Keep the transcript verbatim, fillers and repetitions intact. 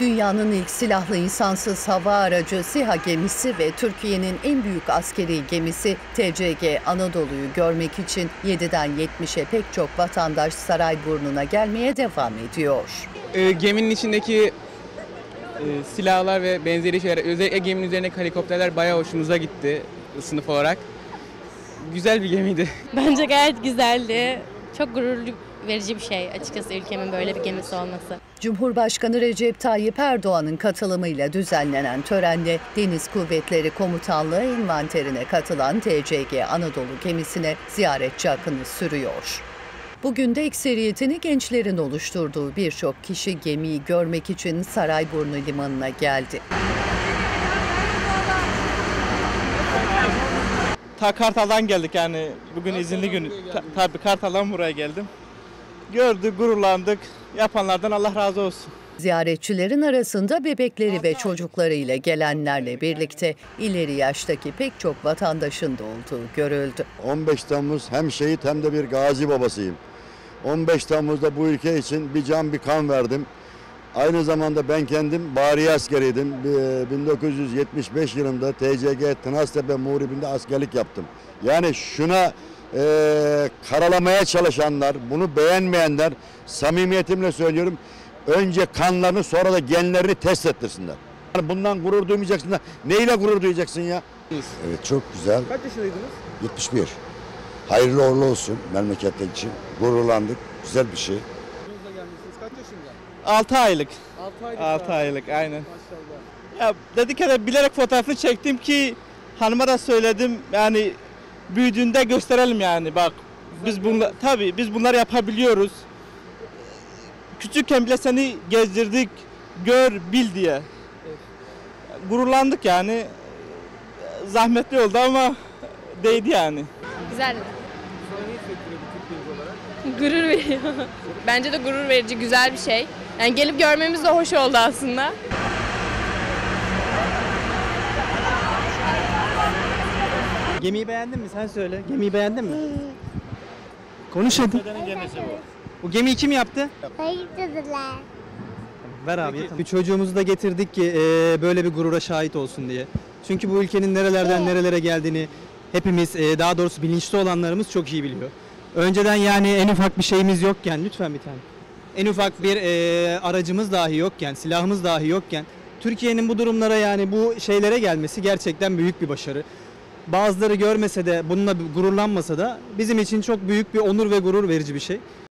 Dünyanın ilk silahlı insansız hava aracı SİHA gemisi ve Türkiye'nin en büyük askeri gemisi T C G Anadolu'yu görmek için yediden yetmişe pek çok vatandaş Sarayburnu'na gelmeye devam ediyor. E, geminin içindeki e, silahlar ve benzeri şeyler, özellikle geminin üzerindeki helikopterler bayağı hoşumuza gitti sınıf olarak. Güzel bir gemiydi. Bence gayet güzeldi. Çok gururlu verici bir şey açıkçası ülkemin böyle bir gemisi olması. Cumhurbaşkanı Recep Tayyip Erdoğan'ın katılımıyla düzenlenen törende Deniz Kuvvetleri Komutanlığı envanterine katılan T C G Anadolu gemisine ziyaretçi akını sürüyor. Bugün de ekseriyetini gençlerin oluşturduğu birçok kişi gemiyi görmek için Sarayburnu Limanı'na geldi. Ta Kartal'dan geldik, yani bugün izinli günü. Tabii Kartal'dan buraya geldim. Gördük, gururlandık. Yapanlardan Allah razı olsun. Ziyaretçilerin arasında bebekleri ve çocuklarıyla gelenlerle birlikte ileri yaştaki pek çok vatandaşın da olduğu görüldü. on beş Temmuz hem şehit hem de bir gazi babasıyım. on beş Temmuz'da bu ülke için bir can bir kan verdim. Aynı zamanda ben kendim bariye askeriydim. bin dokuz yüz yetmiş beş yılında T C G Tınaztepe Muhribi'nde askerlik yaptım. Yani şuna Ee, karalamaya çalışanlar, bunu beğenmeyenler, samimiyetimle söylüyorum, önce kanlarını sonra da genlerini test ettirsinler. Yani bundan gurur duymayacaksın da neyle gurur duyacaksın ya? Evet, çok güzel. Kaç yaşındaydınız? yetmiş bir. Hayırlı uğurlu olsun memlekette için. Gururlandık. Güzel bir şey. Kaç yaşında? altı aylık. altı aylık. altı aylık aynen. Maşallah. Ya dedik ya, bilerek fotoğrafını çektim ki hanıma da söyledim. Yani büyüdüğünde gösterelim yani, bak biz bunla, tabii biz bunları yapabiliyoruz. Küçükken bile seni gezdirdik, gör, bil diye. Gururlandık yani. Zahmetli oldu ama değdi yani. Güzel. Gurur veriyor. Bence de gurur verici, güzel bir şey. Yani gelip görmemiz de hoş oldu aslında. Gemiyi beğendin mi? Sen söyle. Gemiyi beğendin mi? Konuş hadi. Bu gemiyi kim yaptı? Hayırlılar. Ver abi. Peki, bir çocuğumuzu da getirdik ki e, böyle bir gurura şahit olsun diye. Çünkü bu ülkenin nerelerden nerelere geldiğini hepimiz, e, daha doğrusu bilinçli olanlarımız çok iyi biliyor. Önceden yani en ufak bir şeyimiz yokken, lütfen bir tane. En ufak bir e, aracımız dahi yokken, silahımız dahi yokken Türkiye'nin bu durumlara, yani bu şeylere gelmesi gerçekten büyük bir başarı. Bazıları görmese de, bununla gururlanmasa da bizim için çok büyük bir onur ve gurur verici bir şey.